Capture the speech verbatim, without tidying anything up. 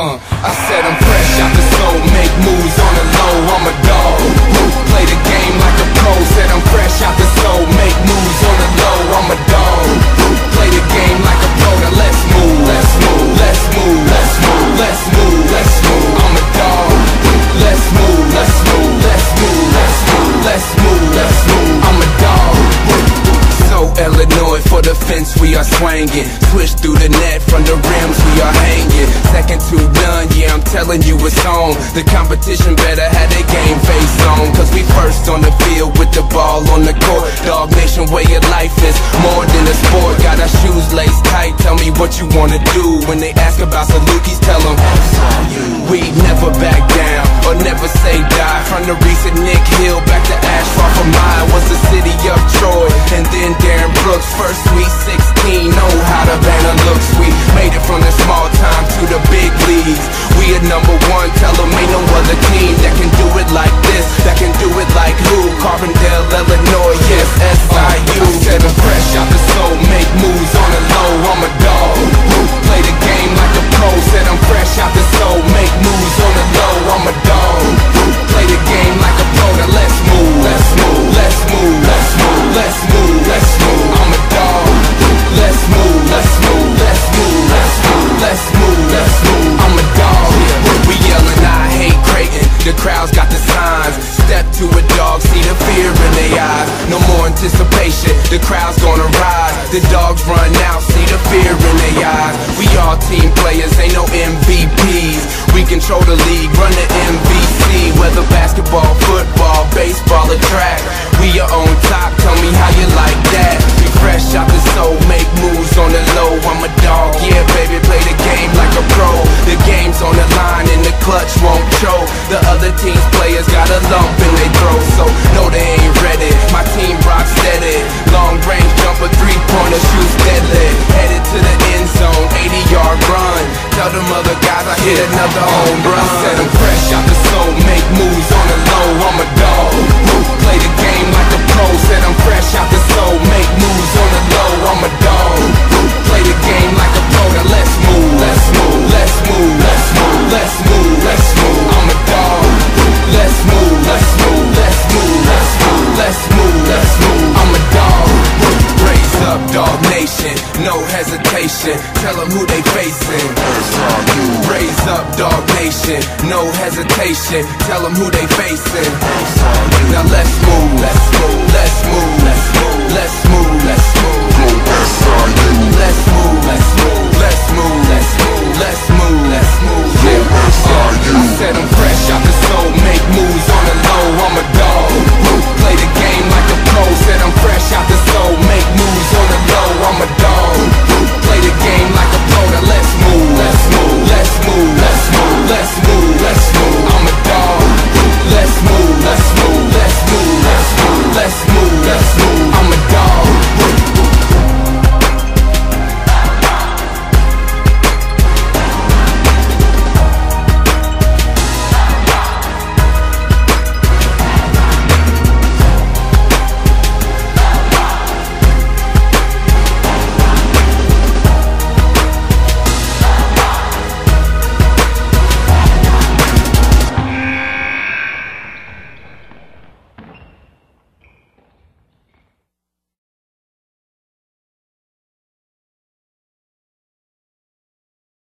Uh, I said I'm fresh out the soul, make moves on the low, I'm a dog. Play the game like a pro. Said I'm fresh out the soul, make moves on the low, I'm a dog. Play the game like a pro. Now let's move, let's move, let's move, let's move, let's move, let's move. I'm a dog. Let's move, let's move, let's move, let's move, let's move, let's move. I'm a dog. So Illinois for the fence, we are swinging. Switch through the net from the rims, we are hanging. Second to none, yeah, I'm telling you it's on. The competition better have their game face on. Cause we first on the field with the ball on the court. Dog Nation, way of life is more than a sport. Got our shoes laced tight, tell me what you wanna do. When they ask about Salukis, tell them we never back down, or never say die. From the recent Nick Hill, back to Ash, far from mine. Was the city of Troy, and then Darren Brooks. First sweet sixteen, know how the banner looks. We made it from the small time to the big leagues, we are number one, tell them ain't no other team that can do it like this, that can do it like who? Carbondale, Illinois, yes, S I U. I said I'm fresh out the soul, make moves on the low, I'm a dog. Play the game like a pro, said I'm fresh out the soul, make moves on the low, I'm a dog. Play the game like a pro, now let's move, let's move, let's move, let's move, let's move, let's move, I'm a dog. Let's move, let's move, let's move, let's move, let's move, let's move, I'm a dog. We yelling, I hate Creighton, the crowd's got the signs. Step to a dog, see the fear in their eyes. No more anticipation, the crowd's gonna rise. The dogs run out, see the fear in their eyes. We all team players, ain't no M V Ps. We control the league, run the M V C. Whether basketball, football, baseball, or track, we are on top, tell me how you like that. We fresh out the soul, make moves on the low, I'm a dog, yeah baby, play the game like a pro. The game's on the line and the clutch won't choke. The other team's players got a lump in their throat, so no they ain't ready, my team rock steady. Long range jumper, three-pointer, shoots deadly. Headed to the end zone, eighty-yard run. Tell them other guys I hit another home run. I said I'm fresh out the soul, make moves on the low, I'm a dog. Play the game like a pro, said I'm fresh out the soul, make moves on the low, I'm a dog. Play the game like a pro, now let's move, let's move, let's move, let's move, let's move, let's move, I'm a dog. Let's move, let's move, let's move, let's move, let's move, let's move, I'm a dog. Raise up, Dog Nation, no hesitation, tell them who they facing. Raise up, Dog Nation, no hesitation, tell them who they facing. Now let's move, let's move, let's move, let's move, let's move, let's move.